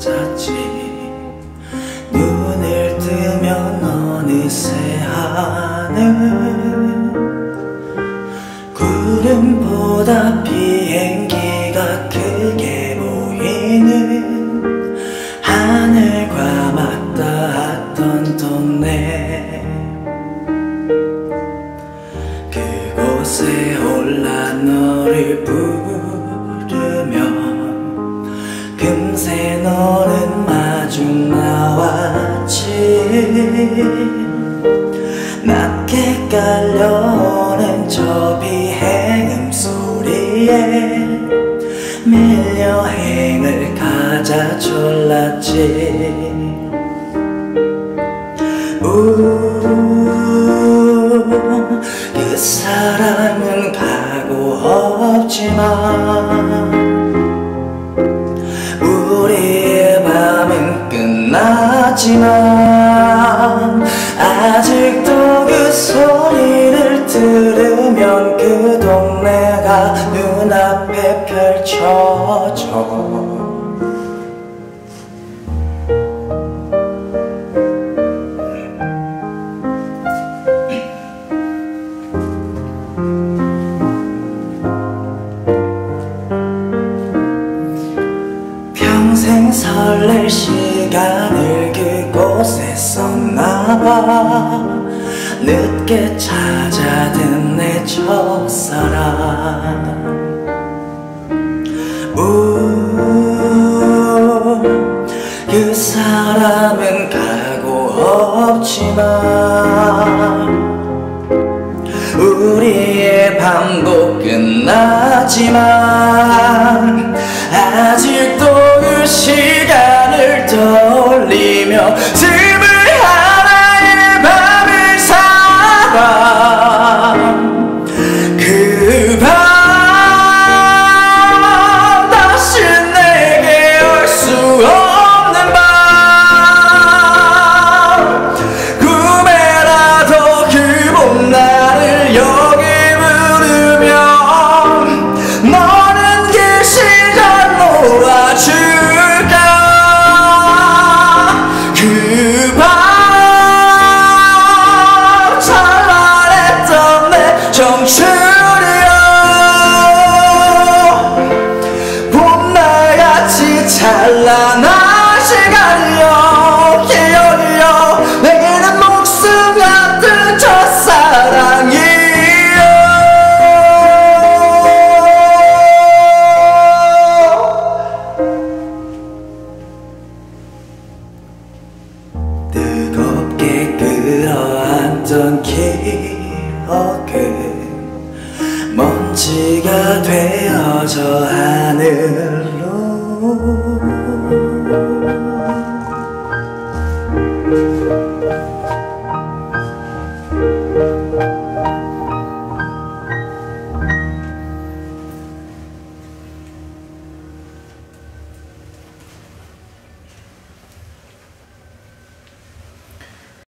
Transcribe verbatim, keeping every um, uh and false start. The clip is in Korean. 같았지. 눈을 뜨면 어느새 하늘, 구름보다 비행기가 크게 보이는 하늘과 맞닿아 했던 동네, 그곳에 올라 너를 부르면 금세 너는 마주 나왔지. 낮게 깔려오는 저 비행음 소리에 밀려 행을 가자 졸랐지. 우, 그 사랑은 가고 없지만 우리의 밤은 끝났지만 아직도 그 소리를 들으면 그 동네가 눈앞에 펼쳐져. 평생 설렐 시간을 그곳에 썼나봐. 늦게 찾아든 내 첫사랑. 우, 그 사람은 가고 없지만 우리의 밤도 끝나지만 아직도 시간을 떠올리며 지금 하나의 밤을 살아. 그 밤 다시 내게 올 수 없는 밤, 꿈에라도 그 봄날을 여기 부르면 너는 그 시간 놀아줄. 찬란한 시간이여, 기억이여, 내게는 목숨 같은 첫사랑이여. 뜨겁게 끌어안던 기억은 먼지가 되어져 하늘